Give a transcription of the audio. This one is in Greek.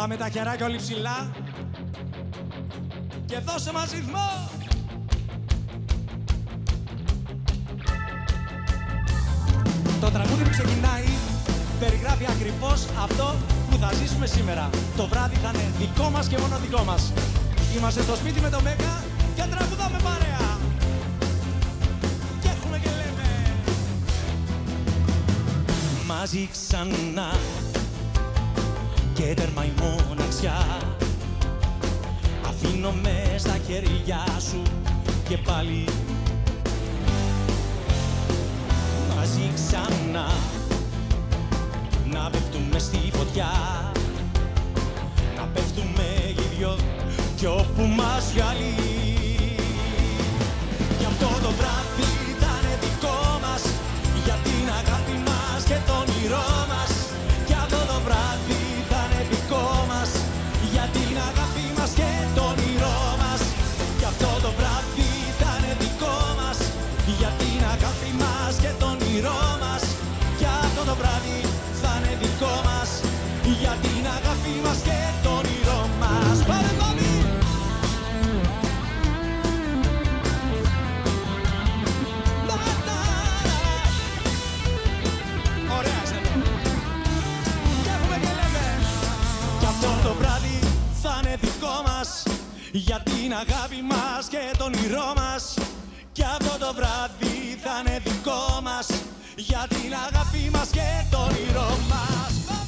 Πάμε τα χεράκια όλοι ψηλά και δώσε μας ρυθμό! Το τραγούδι που ξεκινάει περιγράφει ακριβώς αυτό που θα ζήσουμε σήμερα. Το βράδυ θα είναι δικό μας και μόνο δικό μας. Είμαστε στο σπίτι με το MEGA και τραγουδάμε παρέα. Και έχουμε και λέμε μαζί ξανά και τέρμα η μοναξιά. Αφήνομαι στα χέρια σου και πάλι μαζί ξανά να πέφτουμε στη φωτιά, να πέφτουμε οι δυο κι όπου μας γυαλεί. Γι' αυτό το βράδυ θα είναι δικό μας, για την αγάπη μας και το όνειρό μας. Γι' αυτό το βράδυ θα είναι δικό μας, για την αγάπη μας και το όνειρό μας. Γι' αυτό το βράδυ θα είναι δικό μας, για την αγάπη μας και το όνειρό μας. Γι' αυτό το βράδυ θα είναι δικό μας, για την αγάπη μας και το όνειρό μας. Πάμε κόμι! Ωραία είστε! Και έχουμε και λέμε! Κι αυτό το βράδυ θα είναι δικό μας, για την αγάπη μας και το όνειρό μας. Κι αυτό το βράδυ θα είναι δικό μας, για την αγάπη μας και το όνειρό μας.